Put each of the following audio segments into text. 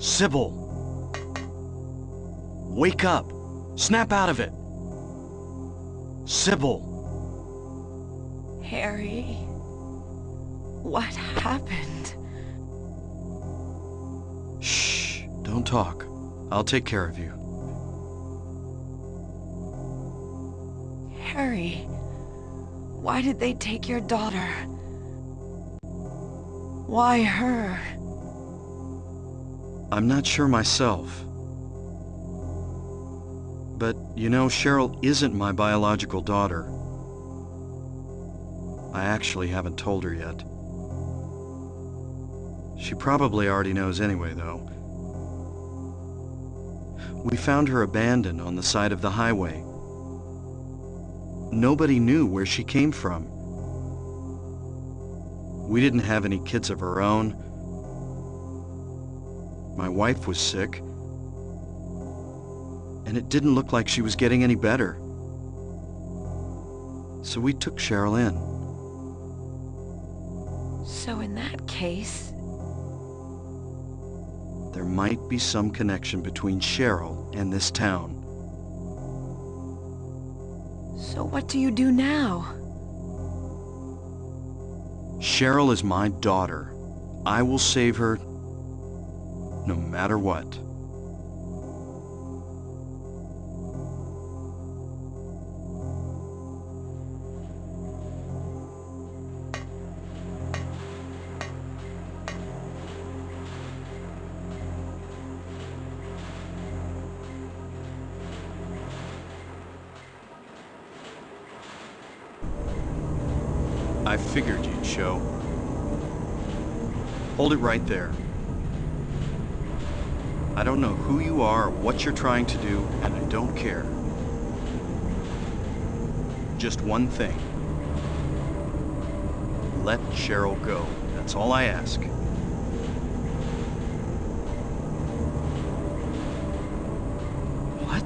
Cybil! Wake up! Snap out of it! Cybil! Harry, what happened? Shh! Don't talk. I'll take care of you. Harry, why did they take your daughter? Why her? I'm not sure myself. But, you know, Cheryl isn't my biological daughter. I actually haven't told her yet. She probably already knows anyway, though. We found her abandoned on the side of the highway. Nobody knew where she came from. We didn't have any kids of her own. My wife was sick, and it didn't look like she was getting any better. So we took Cheryl in. So in that case, there might be some connection between Cheryl and this town. So what do you do now? Cheryl is my daughter. I will save her. No matter what. I figured you'd show. Hold it right there. I don't know who you are or what you're trying to do, and I don't care. Just one thing. Let Cheryl go. That's all I ask. What?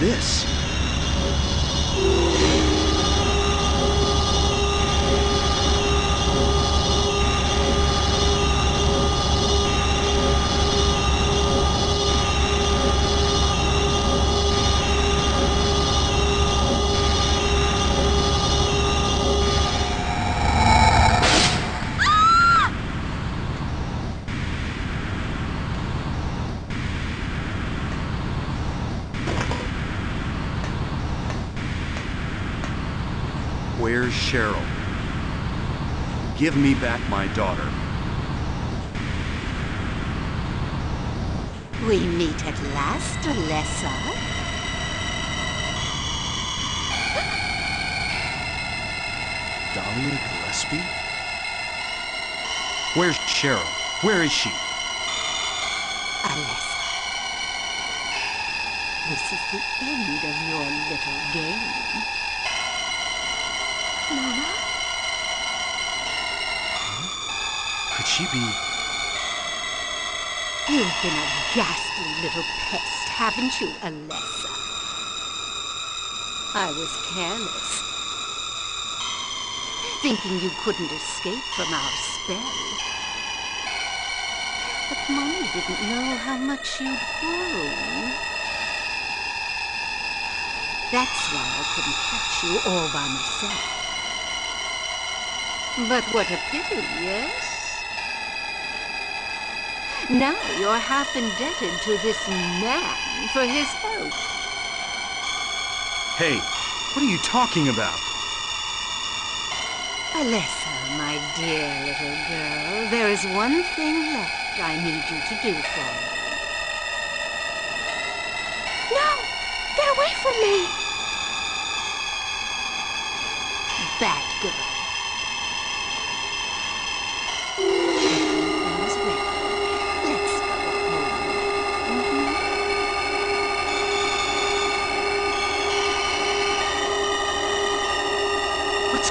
This? Where's Cheryl? Give me back my daughter. We meet at last, Alessa. Alessa Gillespie? Where's Cheryl? Where is she? Alessa. This is the end of your little game. Mama? Could she be... You've been a ghastly little pest, haven't you, Alessa? I was careless. Thinking you couldn't escape from our spell. But Mommy didn't know how much you'd grown. That's why I couldn't catch you all by myself. But what a pity, yes? Now you're half indebted to this man for his help. Hey, what are you talking about? Alessa, my dear little girl, there is one thing left I need you to do for me. No! Get away from me! bad girl. Everything's ready. Let's go home. What's